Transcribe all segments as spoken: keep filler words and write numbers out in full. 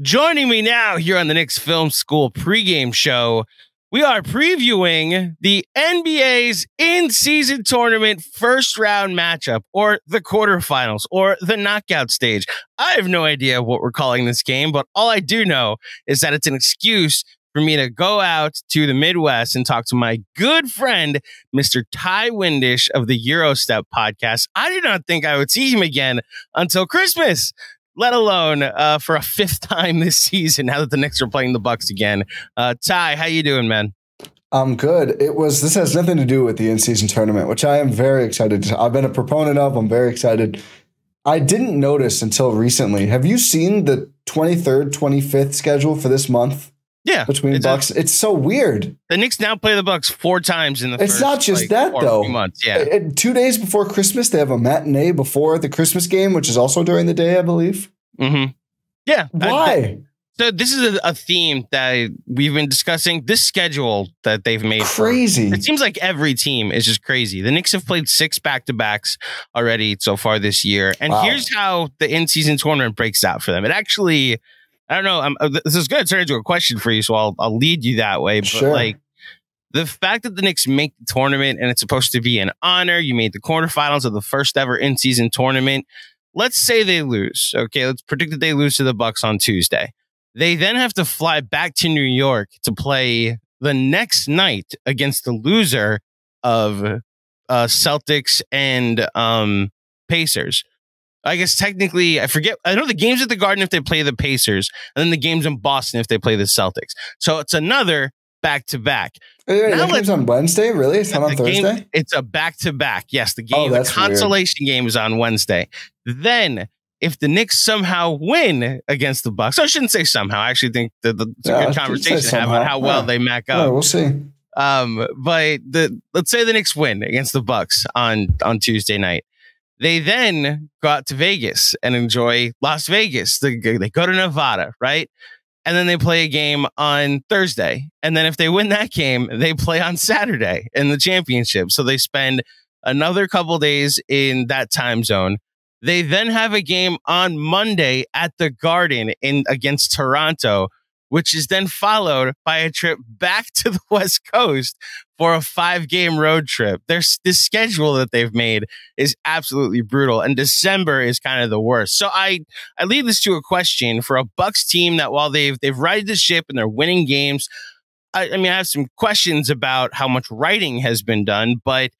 Joining me now here on the Knicks Film School pregame show, we are previewing the N B A's in-season tournament first round matchup, or the quarterfinals, or the knockout stage. I have no idea what we're calling this game, but all I do know is that it's an excuse for me to go out to the Midwest and talk to my good friend, Mister Ti Windisch of the Eurostep podcast. I did not think I would see him again until Christmas, let alone uh, for a fifth time this season, now that the Knicks are playing the Bucks again. Uh, Ty, how you doing, man? I'm good. It was, this has nothing to do with the in-season tournament, which I am very excited to, I've been a proponent of. I'm very excited. I didn't notice until recently. Have you seen the twenty-third, twenty-fifth schedule for this month? Yeah. Between it's Bucks. A, it's so weird. The Knicks now play the Bucks four times in the it's first, not just like, that, though. Months. Yeah. It, it, two days before Christmas, they have a matinee before the Christmas game, which is also during the day, I believe. Mm-hmm. Yeah. Why? I, so this is a, a theme that we've been discussing. This schedule that they've made. Crazy. For, it seems like every team is just crazy. The Knicks have played six back-to-backs already so far this year. And wow. Here's how the in-season tournament breaks out for them. It actually... I don't know. I'm, this is going to turn into a question for you, so I'll I'll lead you that way. But sure. Like the fact that the Knicks make the tournament and it's supposed to be an honor, you made the quarterfinals of the first ever in-season tournament. Let's say they lose. Okay, let's predict that they lose to the Bucks on Tuesday. They then have to fly back to New York to play the next night against the loser of uh, Celtics and um, Pacers. I guess technically, I forget. I know the game's at the Garden if they play the Pacers, and then the game's in Boston if they play the Celtics. So it's another back-to-back. Wait, wait, the game's on Wednesday? Really? It's not on Thursday? Game, it's a back-to-back. Yes, the game, oh, the consolation weird. game is on Wednesday. Then, if the Knicks somehow win against the Bucks, I shouldn't say somehow. I actually think that the, it's a yeah, good conversation to have about how well yeah. they mac up. Yeah, we'll see. Um, but the let's say the Knicks win against the Bucks on, on Tuesday night. They then go out to Vegas and enjoy Las Vegas. They, they go to Nevada, right? And then they play a game on Thursday. And then if they win that game, they play on Saturday in the championship. So they spend another couple days in that time zone. They then have a game on Monday at the Garden in against Toronto, which is then followed by a trip back to the West Coast for a five-game road trip. There's this schedule that they've made is absolutely brutal, and December is kind of the worst. So I I lead this to a question for a Bucks team that while they've they've righted the ship and they're winning games, I, I mean I have some questions about how much writing has been done, but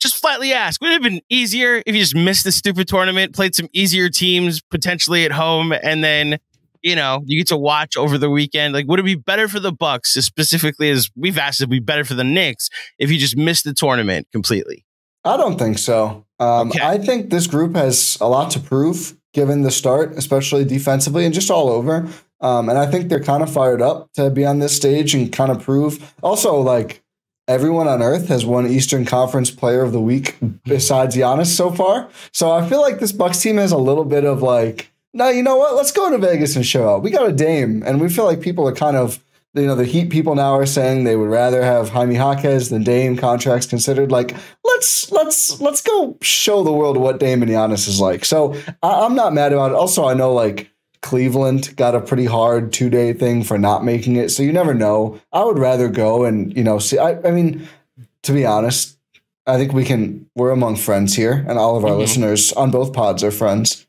just flatly ask, would it have been easier if you just missed the stupid tournament, played some easier teams potentially at home, and then you know, you get to watch over the weekend. Like, would it be better for the Bucks, specifically as we've asked, it would be better for the Knicks if you just missed the tournament completely? I don't think so. Um, okay. I think this group has a lot to prove given the start, especially defensively and just all over. Um, and I think they're kind of fired up to be on this stage and kind of prove. Also, like, everyone on earth has won Eastern Conference Player of the Week besides Giannis so far. So I feel like this Bucks team has a little bit of like, no, you know what? Let's go to Vegas and show out. We got a Dame, and we feel like people are kind of, you know, the Heat people now are saying they would rather have Jaime Jaquez than Dame, contracts considered. Like, let's let's let's go show the world what Dame and Giannis is like. So I, I'm not mad about it. Also, I know like Cleveland got a pretty hard two day thing for not making it, so you never know. I would rather go and you know see. I, I mean, to be honest, I think we can. We're among friends here, and all of our mm-hmm. listeners on both pods are friends.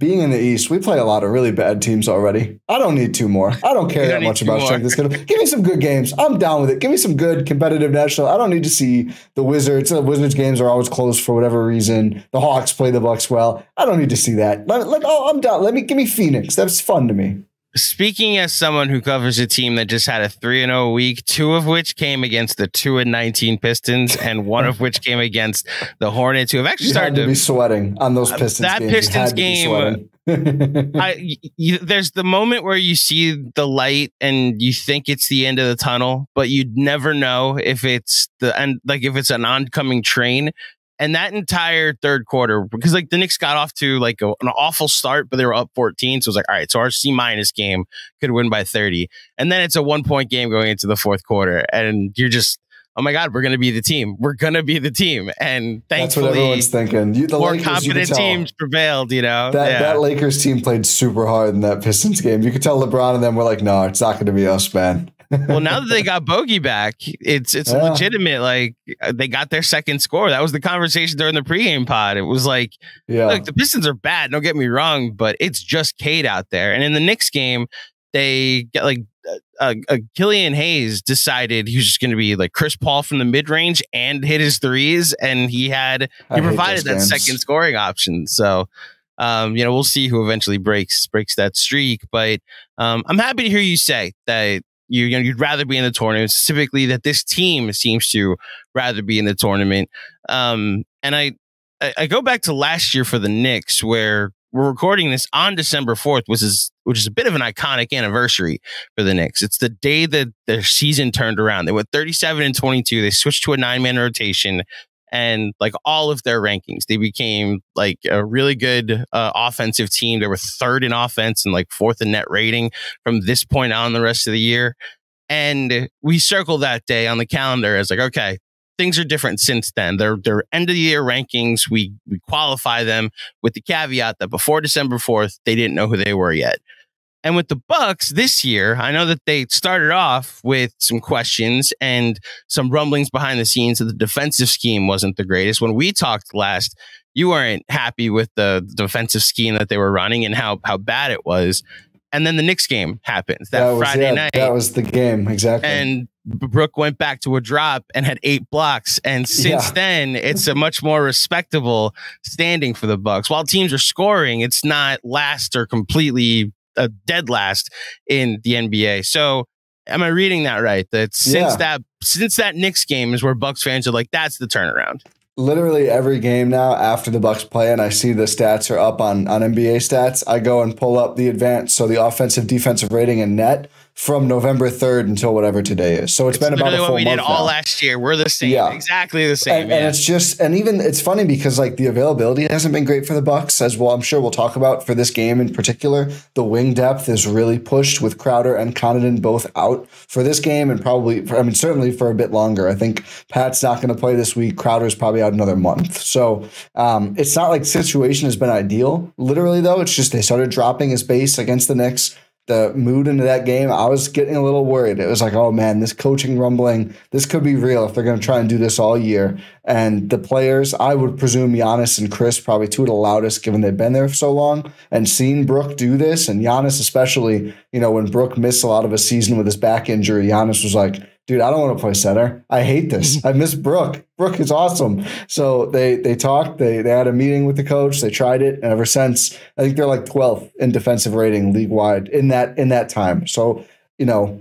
Being in the East, we play a lot of really bad teams already. I don't need two more. I don't care that much about strength and skill. Give me some good games. I'm down with it. Give me some good competitive national. I don't need to see the Wizards. The Wizards games are always close for whatever reason. The Hawks play the Bucks well. I don't need to see that. Like, like oh, I'm down. Let me give me Phoenix. That's fun to me. Speaking as someone who covers a team that just had a three and oh week, two of which came against the two and nineteen Pistons, and one of which came against the Hornets, who have actually you started to, to be sweating on those Pistons. Uh, that games. Pistons game, I, you, there's the moment where you see the light and you think it's the end of the tunnel, but you'd never know if it's the end, like if it's an oncoming train. And that entire third quarter, because like the Knicks got off to like a, an awful start, but they were up fourteen. So it was like, all right, so our C minus game could win by thirty. And then it's a one point game going into the fourth quarter. And you're just, oh my God, we're going to be the team. We're going to be the team. And thankfully, that's what everyone's thinking. You, the more Lakers, competent teams prevailed, you know? That, yeah. that Lakers team played super hard in that Pistons game. You could tell LeBron and them were like, no, it's not going to be us, man. Well, now that they got Bogey back, it's it's yeah. legitimate. Like, they got their second score. That was the conversation during the pregame pod. It was like, yeah. look, the Pistons are bad. Don't get me wrong, but it's just Cade out there. And in the Knicks game, they got like uh, uh, Killian Hayes decided he was just going to be like Chris Paul from the mid range and hit his threes, and he had he I provided that games. second scoring option. So. Um, you know, we'll see who eventually breaks breaks that streak. But um, I'm happy to hear you say that you, you know, you'd rather be in the tournament, specifically that this team seems to rather be in the tournament. Um, and I, I, I go back to last year for the Knicks, where we're recording this on December fourth, which is which is a bit of an iconic anniversary for the Knicks. It's the day that their season turned around. They went thirty-seven and twenty-two. They switched to a nine man rotation. And like all of their rankings, they became like a really good uh, offensive team. They were third in offense and like fourth in net rating from this point on the rest of the year. And we circle that day on the calendar as like, OK, things are different since then. Their their end of the year rankings, we, we qualify them with the caveat that before December fourth, they didn't know who they were yet. And with the Bucks this year, I know that they started off with some questions and some rumblings behind the scenes that the defensive scheme wasn't the greatest. When we talked last, you weren't happy with the defensive scheme that they were running and how how bad it was. And then the Knicks game happens that, that was, Friday yeah, night. That was the game, exactly. And Brook went back to a drop and had eight blocks. And since yeah. then, it's a much more respectable standing for the Bucks. While teams are scoring, it's not last or completely a dead last in the N B A. So am I reading that right? That since yeah. that since that Knicks game is where Bucks fans are like, that's the turnaround. Literally every game now after the Bucks play, and I see the stats are up on, on N B A stats, I go and pull up the advanced, so the offensive, defensive rating and net from November third until whatever today is. So it's, it's been about a full month. We did all now. last year. We're the same, yeah. exactly the same. And, and it's just, and even it's funny because like the availability hasn't been great for the Bucks as well. I'm sure we'll talk about for this game in particular. The wing depth is really pushed with Crowder and Connaughton both out for this game and probably, for, I mean, certainly for a bit longer. I think Pat's not going to play this week. Crowder's probably out another month. So um, it's not like situation has been ideal. Literally, though, it's just they started dropping his base against the Knicks. The mood into that game, I was getting a little worried. It was like, oh, man, this coaching rumbling, this could be real if they're going to try and do this all year. And the players, I would presume Giannis and Chris probably two of the loudest, given they've been there for so long and seen Brook do this. And Giannis especially, you know, when Brook missed a lot of a season with his back injury, Giannis was like, dude, I don't want to play center. I hate this. I miss Brook. Brook is awesome. So they they talked. They they had a meeting with the coach. They tried it, and ever since, I think they're like twelfth in defensive rating league wide in that in that time. So you know,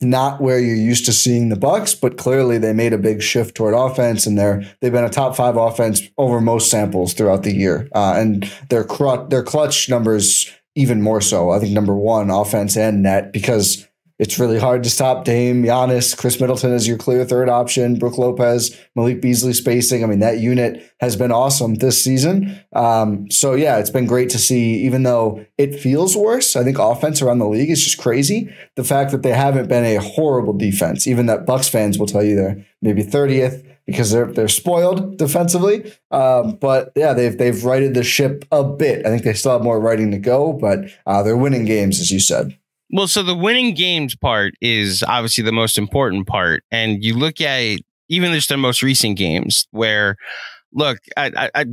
not where you're used to seeing the Bucks, but clearly they made a big shift toward offense, and they're they've been a top five offense over most samples throughout the year, uh, and their cru- their clutch numbers even more so. I think number one offense and net because. It's really hard to stop Dame, Giannis, Chris Middleton as your clear third option, Brook Lopez, Malik Beasley spacing. I mean, that unit has been awesome this season. Um, so, yeah, it's been great to see, even though it feels worse. I think offense around the league is just crazy. The fact that they haven't been a horrible defense, even that Bucks fans will tell you they're maybe thirtieth. Because they're they're spoiled defensively, um, but yeah, they've they've righted the ship a bit. I think they still have more righting to go, but uh, they're winning games, as you said. Well, so the winning games part is obviously the most important part. And you look at even just their most recent games where, look, I I,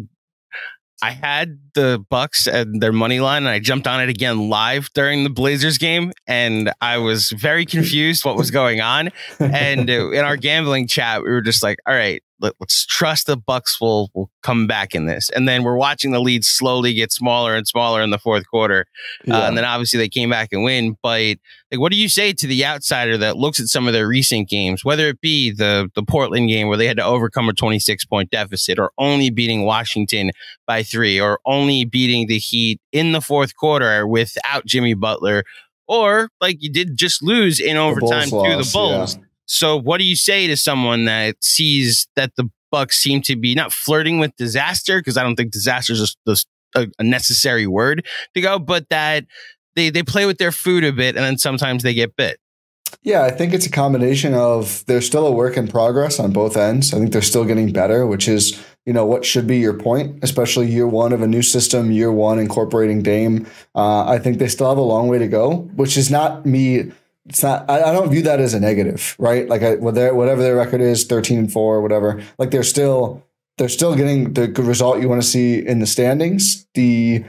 I had the Bucks and their money line, and I jumped on it again live during the Blazers game. And I was very confused what was going on. And in our gambling chat, we were just like, all right, let, let's trust the Bucks will, will come back in this. And then we're watching the lead slowly get smaller and smaller in the fourth quarter. Yeah. Uh, and then obviously they came back and win. But like, what do you say to the outsider that looks at some of their recent games, whether it be the, the Portland game where they had to overcome a twenty-six point deficit or only beating Washington by three or only beating the Heat in the fourth quarter without Jimmy Butler, or like you did just lose in overtime to the Bulls. Yeah. So what do you say to someone that sees that the Bucks seem to be not flirting with disaster? Because I don't think disaster is a, a, a necessary word to go, but that they, they play with their food a bit and then sometimes they get bit. Yeah, I think it's a combination of there's still a work in progress on both ends. I think they're still getting better, which is, you know, what should be your point, especially year one of a new system, year one incorporating Dame. Uh, I think they still have a long way to go, which is not me. It's not, I, I don't view that as a negative, right? Like I, whatever their record is, thirteen and four, whatever, like they're still, they're still getting the good result you want to see in the standings. The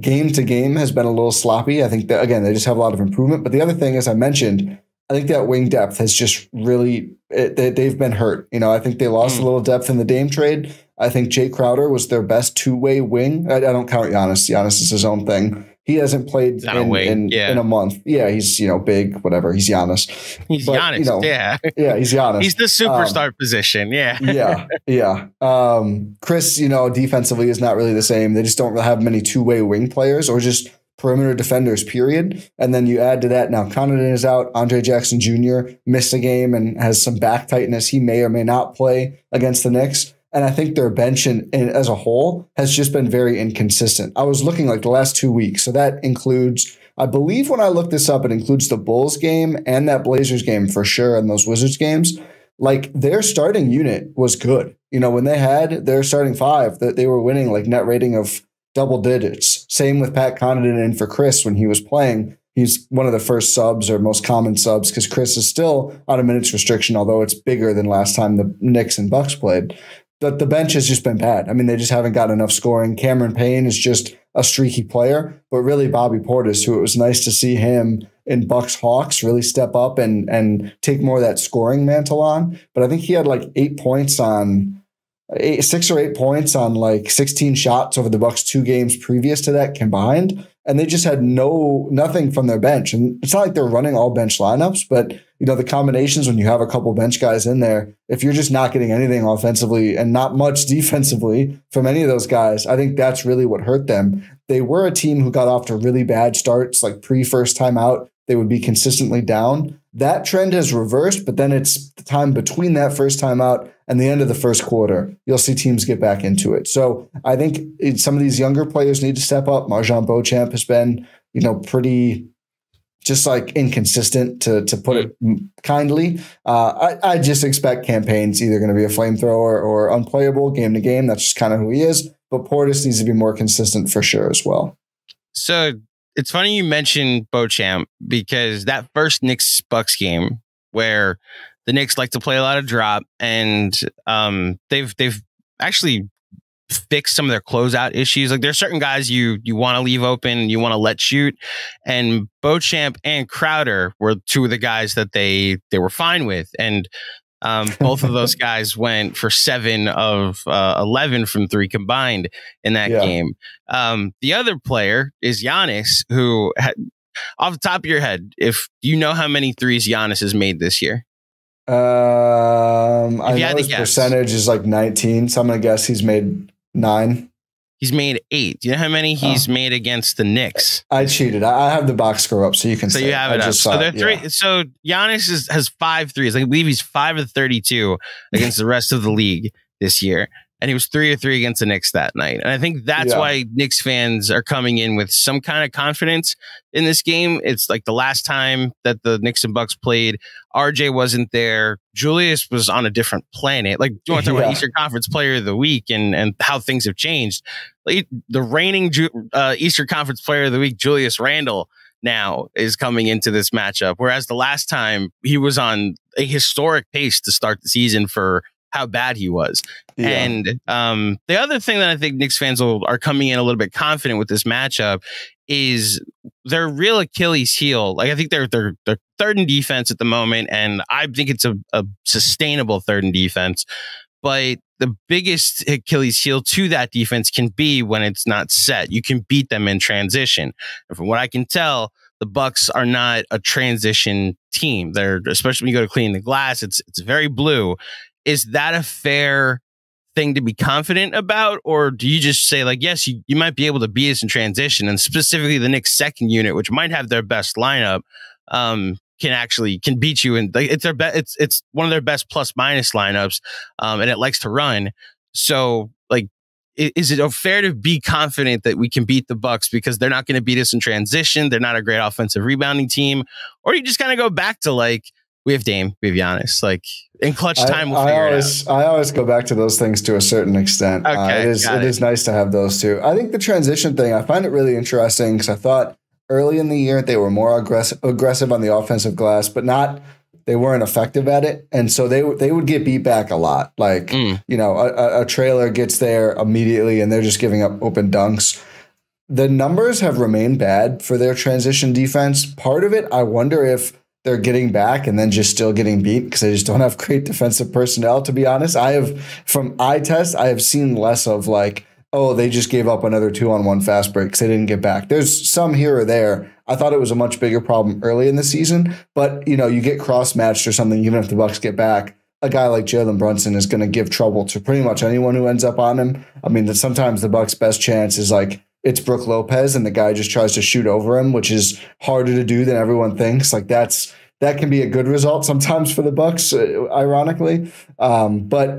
game to game has been a little sloppy. I think that, again, they just have a lot of improvement. But the other thing, as I mentioned, I think that wing depth has just really, it, they, they've been hurt. You know, I think they lost mm. a little depth in the Dame trade. I think Jay Crowder was their best two-way wing. I, I don't count Giannis. Giannis is his own thing. He hasn't played in, in, yeah. in a month. Yeah, he's, you know, big, whatever. He's Giannis. He's but, Giannis, you know, yeah. Yeah, he's Giannis. He's the superstar um, position, yeah. yeah, yeah. Um, Chris, you know, defensively is not really the same. They just don't have many two-way wing players or just perimeter defenders, period. And then you add to that, now Connaughton is out. Andre Jackson Junior missed a game and has some back tightness. He may or may not play against the Knicks. And I think their bench in, in, as a whole has just been very inconsistent. I was looking like the last two weeks. So that includes, I believe when I looked this up, it includes the Bulls game and that Blazers game for sure and those Wizards games. Like their starting unit was good. You know, when they had their starting five, that they were winning like net rating of double digits. Same with Pat Connaughton in for Chris when he was playing. He's one of the first subs or most common subs because Chris is still on a minutes restriction, although it's bigger than last time the Knicks and Bucks played. That the bench has just been bad. I mean, they just haven't gotten enough scoring. Cameron Payne is just a streaky player, but really Bobby Portis, who it was nice to see him in Bucks Hawks really step up and and take more of that scoring mantle on. But I think he had like eight points on eight, six or eight points on like sixteen shots over the Bucks two games previous to that combined. And they just had no nothing from their bench. And it's not like they're running all bench lineups, but you know, the combinations when you have a couple bench guys in there, if you're just not getting anything offensively and not much defensively from any of those guys, I think that's really what hurt them. They were a team who got off to really bad starts, like pre first time out, they would be consistently down. That trend has reversed, but then it's the time between that first time out and the end of the first quarter, you'll see teams get back into it. So I think some of these younger players need to step up. MarJon Beauchamp has been, you know, pretty just like inconsistent to to put it kindly. Uh, I, I just expect Campaign's either going to be a flamethrower or unplayable game to game. That's just kind of who he is. But Portis needs to be more consistent for sure as well. So it's funny you mentioned Beauchamp because that first Knicks Bucks game where the Knicks like to play a lot of drop and um, they've they've actually fix some of their closeout issues. Like there's certain guys you you want to leave open, you want to let shoot, and Beauchamp and Crowder were two of the guys that they they were fine with, and um, both of those guys went for seven of uh, eleven from three combined in that yeah. game. Um, the other player is Giannis, who had, off the top of your head, if you know how many threes Giannis has made this year. Um, I know his guess. percentage is like nineteen, so I'm gonna guess he's made nine. He's made eight. Do you know how many he's oh. made against the Knicks? I cheated. I have the box score up, so you can. So see you have it, it up. So, it. Three, yeah. so Giannis is, has five threes. I believe he's five of thirty-two against the rest of the league this year, and he was three of three against the Knicks that night. And I think that's yeah. why Knicks fans are coming in with some kind of confidence in this game. It's like the last time that the Knicks and Bucks played, R J wasn't there. Julius was on a different planet. Like, do you want to talk yeah. about Eastern Conference Player of the Week and, and how things have changed? Like, the reigning uh, Eastern Conference Player of the Week, Julius Randle, now is coming into this matchup. Whereas the last time he was on a historic pace to start the season for how bad he was. Yeah. And um, the other thing that I think Knicks fans will, are coming in a little bit confident with this matchup is their real Achilles heel. Like I think they're, they're, they're third in defense at the moment. And I think it's a, a sustainable third in defense, but the biggest Achilles heel to that defense can be when it's not set. You can beat them in transition. And from what I can tell, the Bucks are not a transition team. They're, especially when you go to clean the glass, it's, it's very blue. Is that a fair thing to be confident about? Or do you just say like, yes, you, you might be able to beat us in transition, and specifically the Knicks second unit, which might have their best lineup, um, can actually can beat you. And like, it's their best. It's, it's one of their best plus minus lineups. Um, and it likes to run. So like, is it fair to be confident that we can beat the Bucks because they're not going to beat us in transition? They're not a great offensive rebounding team. Or you just kind of go back to like, we have Dame, we have Giannis, like in clutch time. I, we'll figure I always, it out. I always go back to those things to a certain extent. Okay, uh, it is, it, it is nice to have those two. I think the transition thing, I find it really interesting because I thought early in the year, they were more aggressive, aggressive on the offensive glass, but not, they weren't effective at it. And so they, they would get beat back a lot. Like, mm. you know, a, a trailer gets there immediately and they're just giving up open dunks. The numbers have remained bad for their transition defense. Part of it, I wonder if they're getting back and then just still getting beat because they just don't have great defensive personnel, to be honest. I have, from eye test, I have seen less of like, oh, they just gave up another two-on-one fast break because they didn't get back. There's some here or there. I thought it was a much bigger problem early in the season, but you know, you get cross-matched or something, even if the Bucks get back, a guy like Jalen Brunson is going to give trouble to pretty much anyone who ends up on him. I mean, that sometimes the Bucks' best chance is like, it's Brook Lopez and the guy just tries to shoot over him, which is harder to do than everyone thinks. Like that's, that can be a good result sometimes for the Bucks, ironically. Um, but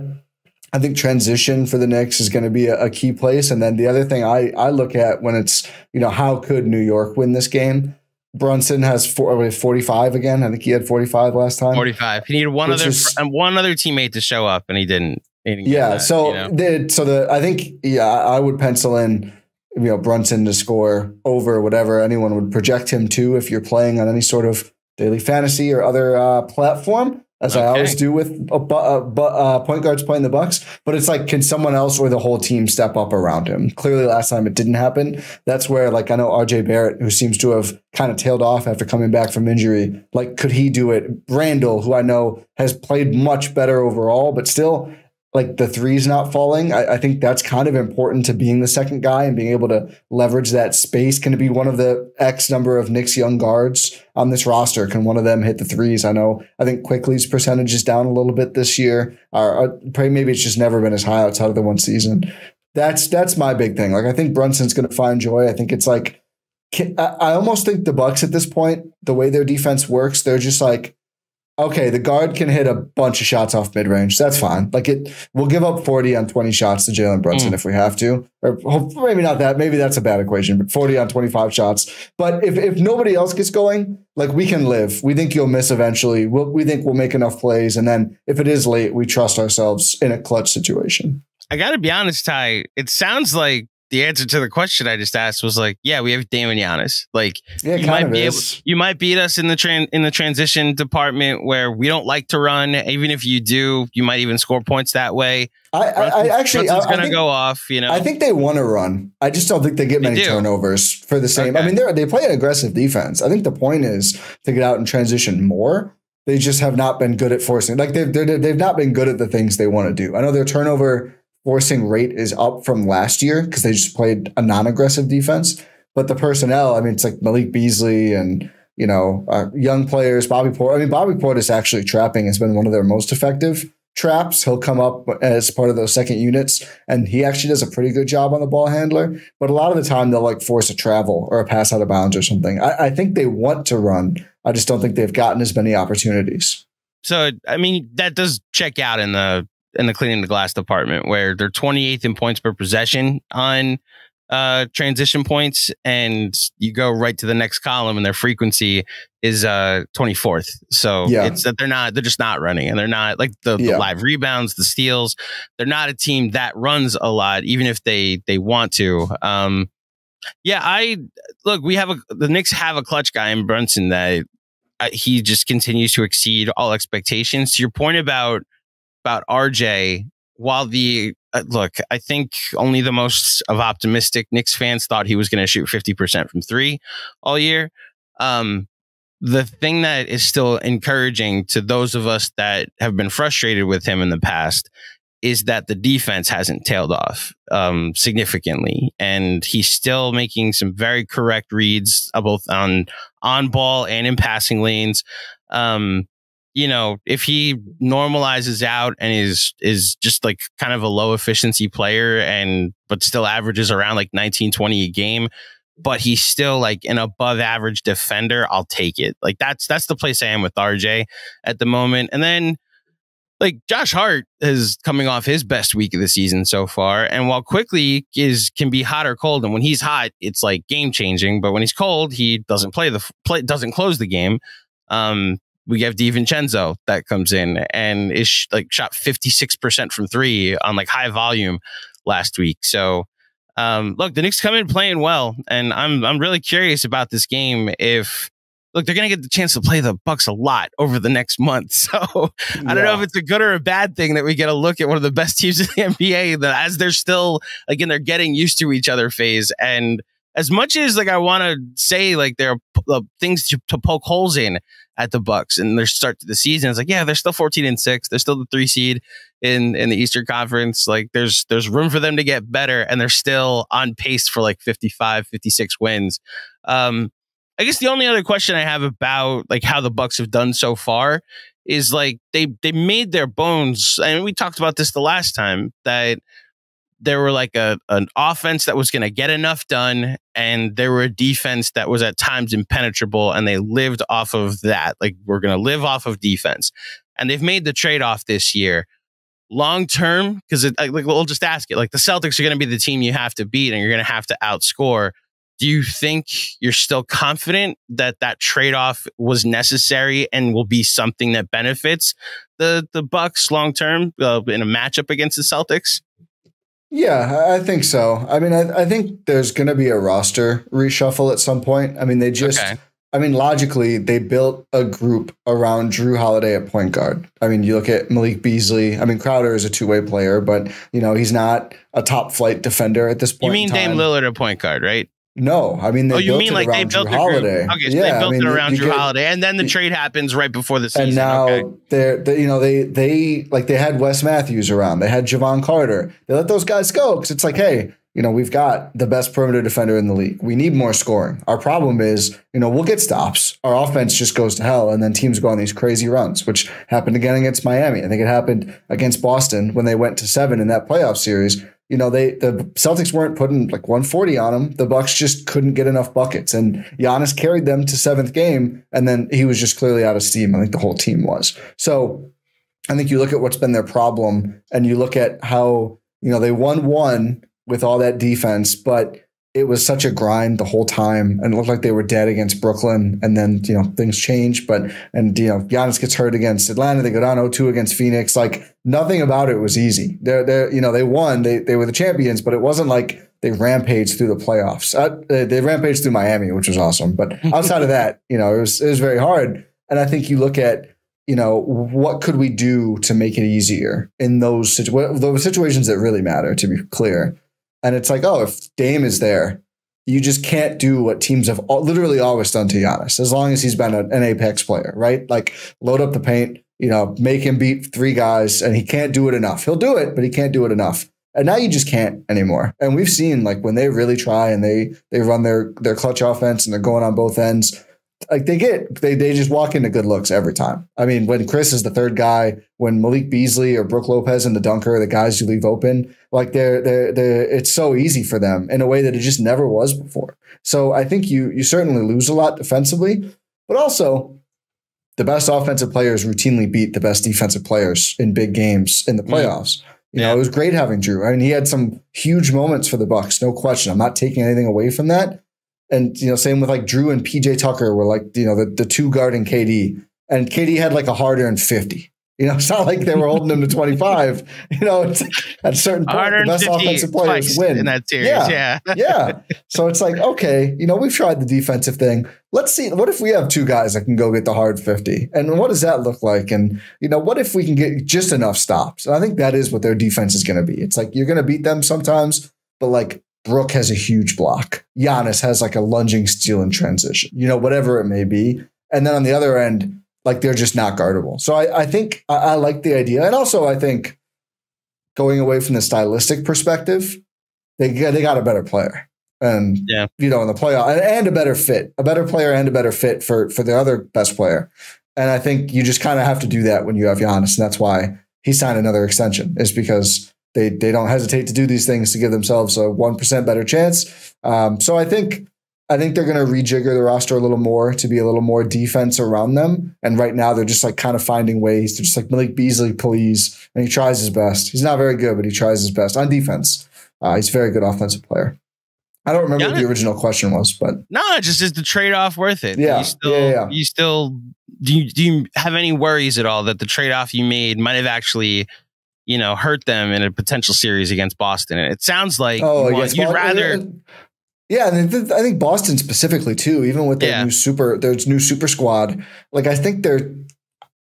I think transition for the Knicks is going to be a, a key place. And then the other thing I, I look at when it's, you know, how could New York win this game? Brunson has four, forty-five again. I think he had forty-five last time. forty-five. He needed one other, is, one other teammate to show up and he didn't. He didn't yeah. That, so, you know? the, so the, I think, yeah, I would pencil in, you know, Brunson to score over whatever anyone would project him to if you're playing on any sort of daily fantasy or other uh, platform, as okay. I always do with a, a, a point guards playing the Bucks. But it's like, can someone else or the whole team step up around him? Clearly last time it didn't happen. That's where, like, I know R J. Barrett, who seems to have kind of tailed off after coming back from injury, like, could he do it? Randle, who I know has played much better overall, but still, like the three's not falling. I, I think that's kind of important to being the second guy and being able to leverage that space. Can it be one of the X number of Knicks young guards on this roster? Can one of them hit the threes? I know, I think Quickley's percentage is down a little bit this year. Or, or maybe it's just never been as high outside of the one season. That's, that's my big thing. Like, I think Brunson's going to find joy. I think it's like, I almost think the Bucks at this point, the way their defense works, they're just like, okay, the guard can hit a bunch of shots off mid-range. That's fine. Like it, we'll give up forty on twenty shots to Jalen Brunson mm. if we have to, or maybe not that. Maybe that's a bad equation, but forty on twenty-five shots. But if if nobody else gets going, like we can live. We think you'll miss eventually. We'll, we think we'll make enough plays, and then if it is late, we trust ourselves in a clutch situation. I got to be honest, Ty. It sounds like the answer to the question I just asked was like, yeah, we have Dame and Giannis. Like, yeah, you might be able, you might beat us in the tran in the transition department where we don't like to run. Even if you do, you might even score points that way. I, I, I actually, I, I gonna think, go off. You know, I think they want to run. I just don't think they get many they turnovers for the same. Okay. I mean, they they play an aggressive defense. I think the point is to get out and transition more. They just have not been good at forcing. Like they've they've not been good at the things they want to do. I know their turnover forcing rate is up from last year because they just played a non-aggressive defense. But the personnel, I mean, it's like Malik Beasley and, you know, uh, young players, Bobby Portis. I mean, Bobby Portis actually trapping has been one of their most effective traps. He'll come up as part of those second units, and he actually does a pretty good job on the ball handler. But a lot of the time they'll like force a travel or a pass out of bounds or something. I, I think they want to run. I just don't think they've gotten as many opportunities. So, I mean, that does check out in the in the cleaning the glass department where they're twenty-eighth in points per possession on uh, transition points. And you go right to the next column and their frequency is uh, twenty-fourth. So yeah, it's that they're not, they're just not running, and they're not like the, yeah. the live rebounds, the steals. They're not a team that runs a lot, even if they, they want to. Um, yeah, I look, we have a, the Knicks have a clutch guy in Brunson that uh, he just continues to exceed all expectations. To your point about, about R J, while the uh, look, I think only the most of optimistic Knicks fans thought he was going to shoot fifty percent from three all year. Um, the thing that is still encouraging to those of us that have been frustrated with him in the past is that the defense hasn't tailed off um, significantly, and he's still making some very correct reads uh, both on on ball and in passing lanes. Um, You know, if he normalizes out and is is just like kind of a low efficiency player, and but still averages around like nineteen, twenty a game, but he's still like an above average defender, I'll take it. Like that's that's the place I am with R J at the moment. And then like Josh Hart is coming off his best week of the season so far. And while Quickley is can be hot or cold, and when he's hot, it's like game changing. But when he's cold, he doesn't play the play, doesn't close the game. Um, we have DiVincenzo that comes in and is sh- like shot fifty-six percent from three on like high volume last week. So um, look, the Knicks come in playing well, and I'm I'm really curious about this game. If Look, they're going to get the chance to play the Bucks a lot over the next month. So I don't yeah. know if it's a good or a bad thing that we get a look at one of the best teams in the N B A that as they're still, again, they're getting used to each other phase. And as much as like I want to say, like there are uh, things to, to poke holes in at the Bucks and their start to the season, it's like, yeah, they're still fourteen and six. They're still the three seed in, in the Eastern Conference. Like there's there's room for them to get better. And they're still on pace for like fifty-five, fifty-six wins. Um I guess the only other question I have about like how the Bucks have done so far is like they they made their bones, and we talked about this the last time, that there were like a an offense that was going to get enough done, and there were a defense that was at times impenetrable, and they lived off of that. Like we're going to live off of defense, and they've made the trade off this year. Long term, because like we'll just ask it, like the Celtics are going to be the team you have to beat, and you're going to have to outscore. Do you think you're still confident that that trade-off was necessary and will be something that benefits the the Bucks long-term uh, in a matchup against the Celtics? Yeah, I think so. I mean, I, I think there's going to be a roster reshuffle at some point. I mean, they just, okay. I mean, logically, they built a group around Jrue Holiday at point guard. I mean, you look at Malik Beasley. I mean, Crowder is a two-way player, but, you know, he's not a top-flight defender at this point. You mean Dame Lillard at point guard, right? No, I mean, they oh, you mean like they built Jrue Holiday. Okay, so yeah, they built I mean, it around Jrue Holiday, and then the you, trade happens right before the season. And now okay. they're, they, you know, they they like they had Wes Matthews around, they had Javon Carter, they let those guys go because it's like, hey, you know, we've got the best perimeter defender in the league. We need more scoring. Our problem is, you know, we'll get stops. Our offense just goes to hell, and then teams go on these crazy runs, which happened again against Miami. I think it happened against Boston when they went to seven in that playoff series. You know, they the Celtics weren't putting like one forty on them. The Bucks just couldn't get enough buckets, and Giannis carried them to seventh game, and then he was just clearly out of steam. I think the whole team was. So I think you look at what's been their problem, and you look at how, you know, they won one with all that defense, but it was such a grind the whole time, and it looked like they were dead against Brooklyn. And then, you know, things change, but, and, you know, Giannis gets hurt against Atlanta. They go down oh two against Phoenix. Like nothing about it was easy. They're, they're, you know, they won, they, they were the champions, but it wasn't like they rampaged through the playoffs. Uh, they, they rampaged through Miami, which was awesome. But outside of that, you know, it was, it was very hard. And I think you look at, you know, what could we do to make it easier in those, situ- those situations that really matter, to be clear. And it's like, oh, if Dame is there, you just can't do what teams have all, literally always done to Giannis, as long as he's been a, an apex player, right? Like load up the paint, you know, make him beat three guys, and he can't do it enough. He'll do it, but he can't do it enough. And now you just can't anymore. And we've seen like when they really try and they they run their their clutch offense and they're going on both ends, like they get they they just walk into good looks every time. I mean, when Chris is the third guy, when Malik Beasley or Brook Lopez and the dunker, the guys you leave open, like they're they're they're it's so easy for them in a way that it just never was before. So I think you you certainly lose a lot defensively, but also the best offensive players routinely beat the best defensive players in big games in the playoffs. Mm. You yeah. know, it was great having Jrue. I mean, he had some huge moments for the Bucks, no question. I'm not taking anything away from that. And, you know, same with like Jrue and P J Tucker were like, you know, the, the two guarding K D, and K D had like a hard-earned fifty. You know, it's not like they were holding him to twenty-five. You know, it's like at a certain point, the best offensive players win in that series. Yeah, yeah. yeah. So it's like, okay, you know, we've tried the defensive thing. Let's see. What if we have two guys that can go get the hard fifty? And what does that look like? And, you know, what if we can get just enough stops? And I think that is what their defense is going to be. It's like you're going to beat them sometimes, but like, Brook has a huge block. Giannis has like a lunging steal in transition, you know, whatever it may be. And then on the other end, like they're just not guardable. So I, I think I, I like the idea. And also I think going away from the stylistic perspective, they, they got a better player and, yeah. you know, in the playoff and, and a better fit, a better player and a better fit for, for the other best player. And I think you just kind of have to do that when you have Giannis. And that's why he signed another extension, is because They they don't hesitate to do these things to give themselves a one percent better chance. Um, so I think I think they're going to rejigger the roster a little more to be a little more defense around them. And right now they're just like kind of finding ways to just like Malik Beasley, please. And he tries his best. He's not very good, but he tries his best on defense. Uh, he's a very good offensive player. I don't remember Giannis, what the original question was, but no, nah, just is the trade-off worth it? Yeah. You still, yeah, yeah. You still do you, do you have any worries at all that the trade-off you made might have actually, you know, hurt them in a potential series against Boston? And it sounds like oh, you want, you'd Boston, rather. It, it, yeah, and th- I think Boston specifically too, even with their yeah. new super, their new super squad. Like I think they're.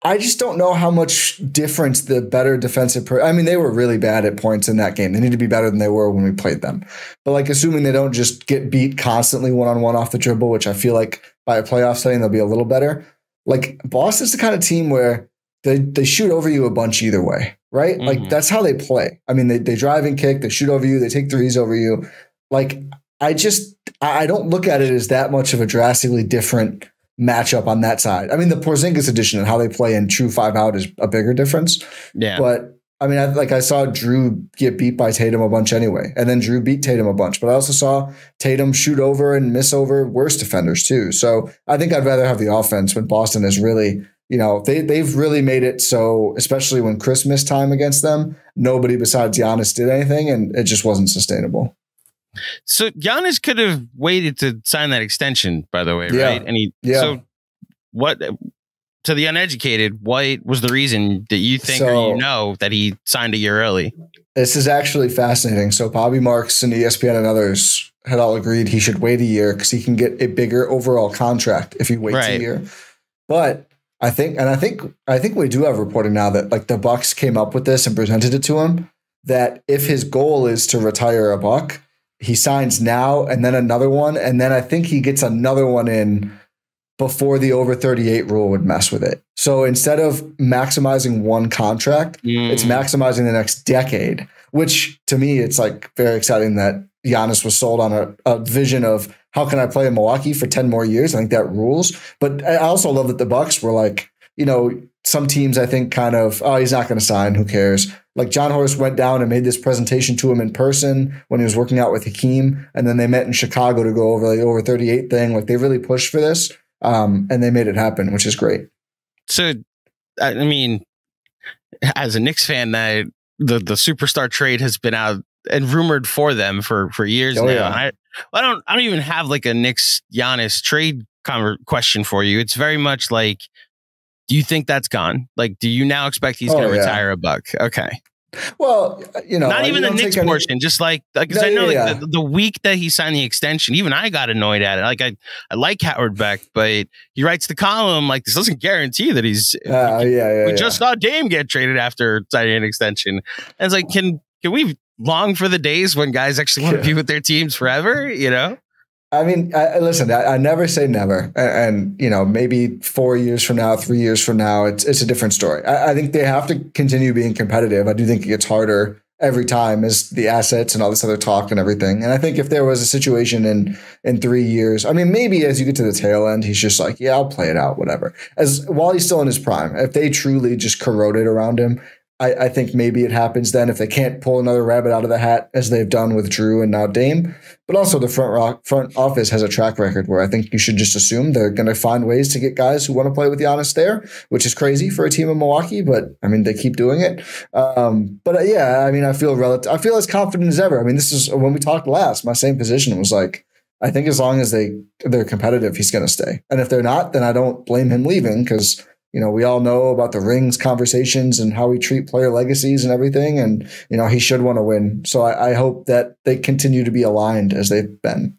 I just don't know how much difference the better defensive per- I mean, they were really bad at points in that game. They need to be better than they were when we played them. But like assuming they don't just get beat constantly one-on-one off the dribble, which I feel like by a playoff setting, they'll be a little better. Like Boston's the kind of team where they, they shoot over you a bunch either way, right? Mm-hmm. Like that's how they play. I mean, they, they drive and kick, they shoot over you, they take threes over you. Like I just, I don't look at it as that much of a drastically different matchup on that side. I mean, the Porzingis edition and how they play in true five out is a bigger difference. Yeah. But I mean, I, like I saw Jrue get beat by Tatum a bunch anyway, and then Jrue beat Tatum a bunch, but I also saw Tatum shoot over and miss over worse defenders too. So I think I'd rather have the offense when Boston is really, you know, they, they've really made it. So especially when Chris missed time against them, nobody besides Giannis did anything and it just wasn't sustainable. So Giannis could have waited to sign that extension, by the way, yeah. right? And he, yeah. so what to the uneducated, what was the reason that you think so, or you know that he signed a year early? This is actually fascinating. So Bobby Marks and E S P N and others had all agreed he should wait a year because he can get a bigger overall contract if he waits right. a year. But I think, and I think, I think we do have reporting now that like the Bucks came up with this and presented it to him that if his goal is to retire a Buck, he signs now and then another one. And then I think he gets another one in before the over thirty-eight rule would mess with it. So instead of maximizing one contract, mm. it's maximizing the next decade, which to me, it's like very exciting that Giannis was sold on a, a vision of how can I play in Milwaukee for ten more years? I think that rules. But I also love that the Bucks were like, you know, some teams I think kind of, oh, he's not going to sign. Who cares? Like John Horst went down and made this presentation to him in person when he was working out with Hakeem. And then they met in Chicago to go over the like, over thirty-eight thing. Like they really pushed for this um, and they made it happen, which is great. So, I mean, as a Knicks fan, I, the, the superstar trade has been out and rumored for them for, for years oh, now. Yeah. I, I don't, I don't even have like a Knicks Giannis trade conver- question for you. It's very much like, do you think that's gone? Like, do you now expect he's oh, going to yeah. retire a Buck? Okay. Well, you know, not even the Knicks portion, any... just like, like no, I know yeah, like yeah. The, the week that he signed the extension, even I got annoyed at it. Like I, I like Howard Beck, but he writes the column like this doesn't guarantee that he's, uh, like, yeah, yeah, we yeah. just saw Dame get traded after signing an extension. And it's like, can, can we long for the days when guys actually want to yeah. be with their teams forever? You know? I mean, I, listen, I, I never say never. And, and, you know, maybe four years from now, three years from now, it's it's a different story. I, I think they have to continue being competitive. I do think it gets harder every time as the assets and all this other talk and everything. And I think if there was a situation in in three years, I mean, maybe as you get to the tail end, he's just like, yeah, I'll play it out, whatever. As while he's still in his prime, if they truly just corroded around him, I, I think maybe it happens then if they can't pull another rabbit out of the hat as they've done with Jrue and now Dame. But also the front rock, front office has a track record where I think you should just assume they're going to find ways to get guys who want to play with Giannis there, which is crazy for a team in Milwaukee. But I mean, they keep doing it. Um, but uh, yeah, I mean, I feel relative. I feel as confident as ever. I mean, this is when we talked last. My same position was like, I think as long as they they're competitive, he's going to stay. And if they're not, then I don't blame him leaving because. You know, we all know about the rings conversations and how we treat player legacies and everything. And, you know, he should want to win. So I, I hope that they continue to be aligned as they've been.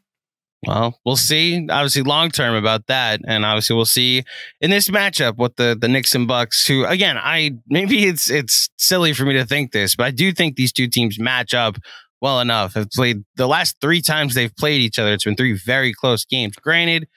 Well, we'll see, obviously, long term about that. And obviously, we'll see in this matchup with the, the Knicks and Bucks, who, again, I maybe it's it's silly for me to think this, but I do think these two teams match up well enough. Have played the last three times they've played each other. It's been three very close games. Granted,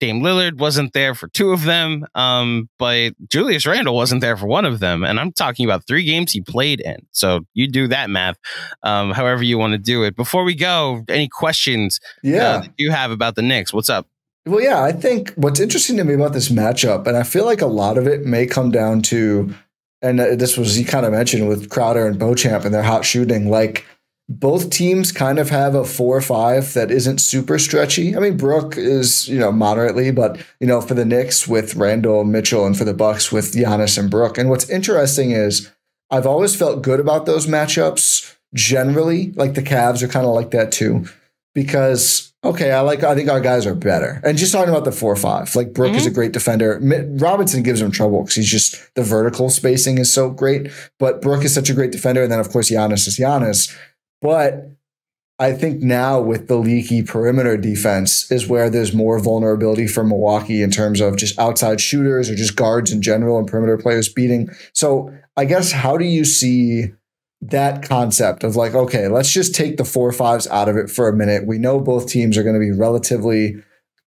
Dame Lillard wasn't there for two of them, um, but Julius Randle wasn't there for one of them. And I'm talking about three games he played in. So you do that math, um, however you want to do it. Before we go, any questions yeah. uh, that you have about the Knicks? What's up? Well, yeah, I think what's interesting to me about this matchup, and I feel like a lot of it may come down to, and this was you kind of mentioned with Crowder and Beauchamp and their hot shooting, like both teams kind of have a four or five that isn't super stretchy. I mean, Brook is, you know, moderately, but, you know, for the Knicks with Randle and Mitchell, and for the Bucks with Giannis and Brook. And what's interesting is I've always felt good about those matchups generally. Like the Cavs are kind of like that too, because, okay, I like, I think our guys are better. And just talking about the four or five, like Brook mm-hmm. is a great defender. Robinson gives him trouble because he's just, the vertical spacing is so great, but Brook is such a great defender. And then of course, Giannis is Giannis. But I think now with the leaky perimeter defense is where there's more vulnerability for Milwaukee in terms of just outside shooters or just guards in general and perimeter players beating. So I guess, how do you see that concept of like, okay, let's just take the four fives out of it for a minute. We know both teams are going to be relatively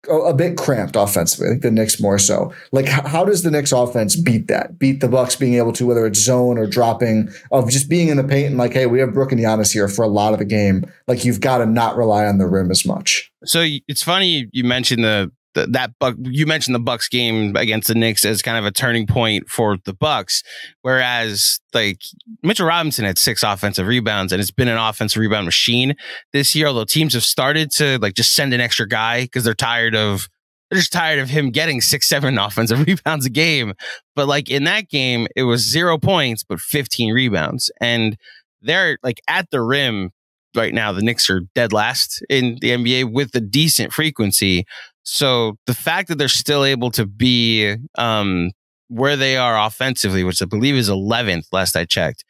a bit cramped offensively. I think the Knicks more so. Like, how does the Knicks offense beat that? Beat the Bucks being able to, whether it's zone or dropping, of just being in the paint and like, hey, we have Brook and Giannis here for a lot of the game. Like, you've got to not rely on the rim as much. So it's funny you mentioned the, the that Buck you mentioned the Bucks game against the Knicks as kind of a turning point for the Bucks, whereas like Mitchell Robinson had six offensive rebounds and it's been an offensive rebound machine this year, although teams have started to like just send an extra guy because they're tired of they're just tired of him getting six, seven offensive rebounds a game. But like in that game, it was zero points, but fifteen rebounds. And they're like at the rim right now, the Knicks are dead last in the N B A with a decent frequency. So the fact that they're still able to be um, where they are offensively, which I believe is eleventh last I checked,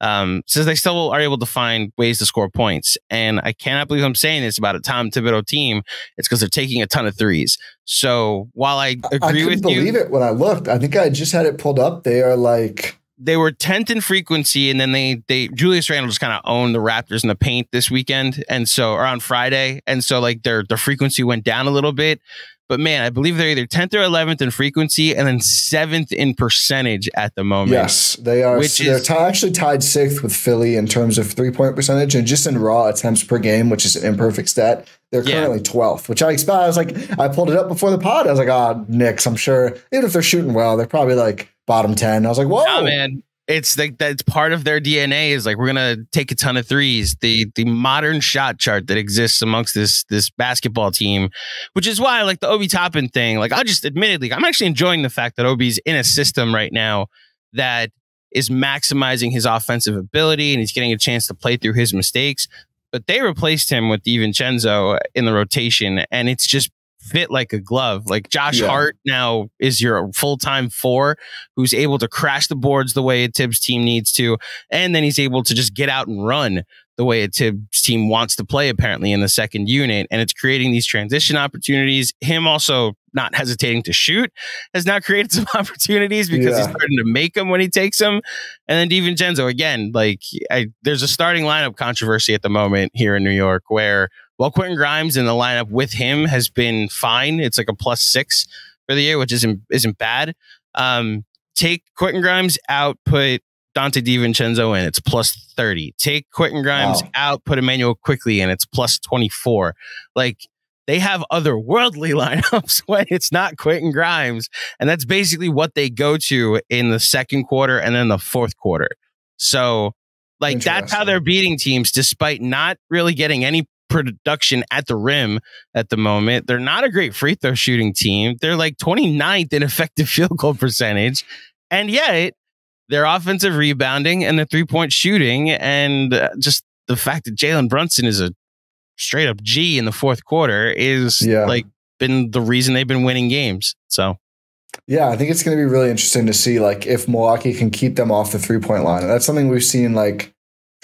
um, says they still are able to find ways to score points. And I cannot believe I'm saying this about a Tom Thibodeau team. It's because they're taking a ton of threes. So while I agree I, I couldn't with you, believe it when I looked. I think I just had it pulled up. They are like, they were tenth in frequency, and then they they Julius Randle just kind of owned the Raptors in the paint this weekend, and so or on Friday, and so like their their frequency went down a little bit. But man, I believe they're either tenth or eleventh in frequency, and then seventh in percentage at the moment. Yes, they are. Which they're is, actually tied sixth with Philly in terms of three point percentage, and just in raw attempts per game, which is an imperfect stat. They're currently yeah. twelfth, which I expect. I was like, I pulled it up before the pod. I was like, ah, oh, Knicks. I'm sure even if they're shooting well, they're probably like bottom ten. I was like, whoa, nah, man. It's like that's part of their D N A is like, we're going to take a ton of threes. The the modern shot chart that exists amongst this this basketball team, which is why I like the Obi Toppin thing. Like, I'll just admittedly, I'm actually enjoying the fact that Obi's in a system right now that is maximizing his offensive ability and he's getting a chance to play through his mistakes. But they replaced him with DiVincenzo in the rotation and it's just fit like a glove. Like Josh yeah. Hart now is your full-time four who's able to crash the boards the way a Tibbs team needs to, and then he's able to just get out and run the way a Tibbs team wants to play apparently in the second unit, and it's creating these transition opportunities. Him also not hesitating to shoot has now created some opportunities because yeah. he's starting to make them when he takes them. And then DiVincenzo again, like I, there's a starting lineup controversy at the moment here in New York where while Quentin Grimes in the lineup with him has been fine, it's like a plus six for the year, which isn't isn't bad. Um, take Quentin Grimes out, put Donte DiVincenzo in, it's plus thirty. Take Quentin Grimes wow. out, put Immanuel Quickley in, it's plus twenty-four. Like they have otherworldly lineups when it's not Quentin Grimes, and that's basically what they go to in the second quarter and then the fourth quarter. So, like that's how they're beating teams, despite not really getting any production at the rim at the moment. They're not a great free throw shooting team. They're like twenty-ninth in effective field goal percentage. And yet their offensive rebounding and the three point shooting and uh, just the fact that Jalen Brunson is a straight up G in the fourth quarter is yeah. like been the reason they've been winning games. So yeah, I think it's going to be really interesting to see like if Milwaukee can keep them off the three point line. And that's something we've seen like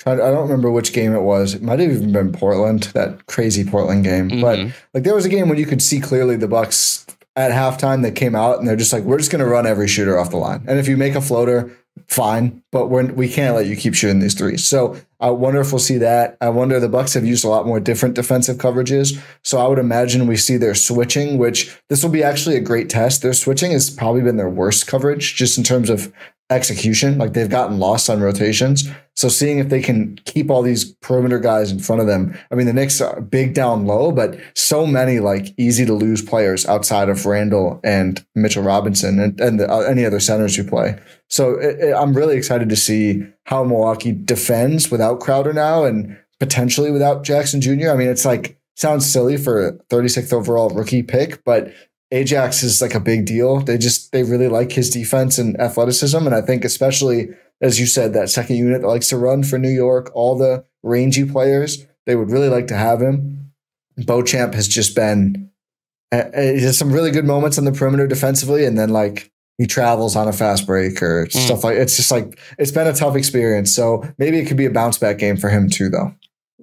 I don't remember which game it was. It might have even been Portland, that crazy Portland game. Mm-hmm. But like there was a game when you could see clearly the Bucks at halftime, they came out and they're just like, we're just going to run every shooter off the line. And if you make a floater, fine, but we're, we can't let you keep shooting these threes. So I wonder if we'll see that. I wonder the Bucks have used a lot more different defensive coverages. So I would imagine we see their switching, which this will be actually a great test. Their switching has probably been their worst coverage just in terms of execution. Like they've gotten lost on rotations. So seeing if they can keep all these perimeter guys in front of them. I mean, the Knicks are big down low, but so many like easy to lose players outside of Randle and Mitchell Robinson and, and the, uh, any other centers who play. So it, it, I'm really excited to see how Milwaukee defends without Crowder now and potentially without Jackson Junior I mean, it's like, sounds silly for a thirty-sixth overall rookie pick, but Ajax is like a big deal. They just, they really like his defense and athleticism. And I think especially, as you said, that second unit that likes to run for New York, all the rangy players, they would really like to have him. Beauchamp has just been, uh, he has some really good moments on the perimeter defensively. And then like he travels on a fast break or mm. stuff like, it's just like, it's been a tough experience. So maybe it could be a bounce back game for him too, though.